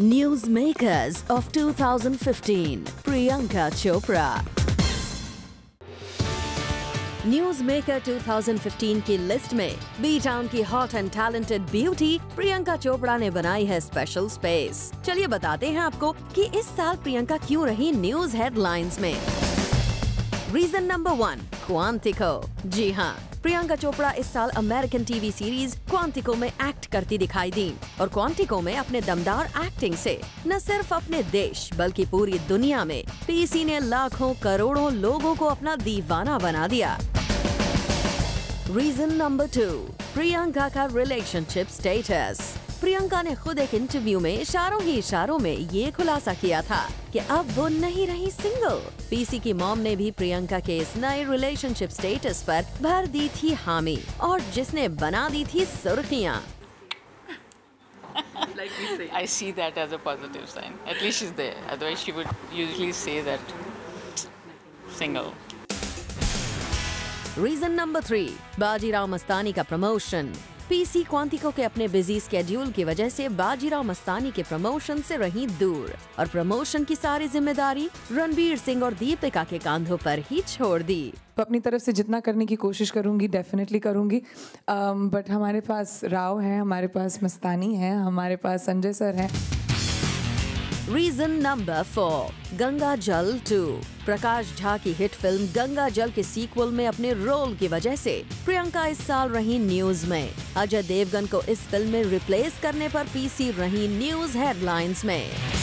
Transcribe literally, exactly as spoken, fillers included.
News makers of two thousand fifteen Priyanka Chopra. News maker two thousand fifteen की list में B town की hot and talented beauty Priyanka Chopra ने बनाई है स्पेशल स्पेस। चलिए बताते हैं आपको कि इस साल प्रियंका क्यों रही न्यूज हेडलाइंस में। Reason number one, Quantico. जी हाँ, प्रियंका चोपड़ा इस साल अमेरिकन टीवी सीरीज क्वांटिको में एक्ट करती दिखाई दी और क्वांटिको में अपने दमदार एक्टिंग से न सिर्फ अपने देश बल्कि पूरी दुनिया में पीसी ने लाखों करोड़ों लोगों को अपना दीवाना बना दिया। रीजन नंबर टू, प्रियंका का रिलेशनशिप स्टेटस। प्रियंका ने खुद एक इंटरव्यू में इशारों ही इशारों में ये खुलासा किया था कि अब वो नहीं रही सिंगल। पीसी की मॉम ने भी प्रियंका के इस नए रिलेशनशिप स्टेटस पर भर दी थी हामी और जिसने बना दी थी सुर्खियाँ। Like you say, I see that as a positive sign. At least she's there. Otherwise, she would usually say that single. Reason number three, Bajirao Mastani का प्रमोशन। पीसी क्वांटिको के अपने बिजी स्केड्यूल की वजह से बाजीराव मस्तानी के प्रमोशन से रही दूर और प्रमोशन की सारी जिम्मेदारी रणबीर सिंह और दीपिका के कांधों पर ही छोड़ दी। अपनी तरफ से जितना करने की कोशिश करूंगी, डेफिनेटली करूंगी, बट um, हमारे पास राव है, हमारे पास मस्तानी है, हमारे पास संजय सर है। Reason number four, Ganga Jal two. Prakash Jha की हिट फिल्म गंगा जल के सीक्वल में अपने रोल की वजह से प्रियंका इस साल रही न्यूज में। अजय देवगन को इस फिल्म में रिप्लेस करने पर पीसी रही न्यूज हेडलाइंस में।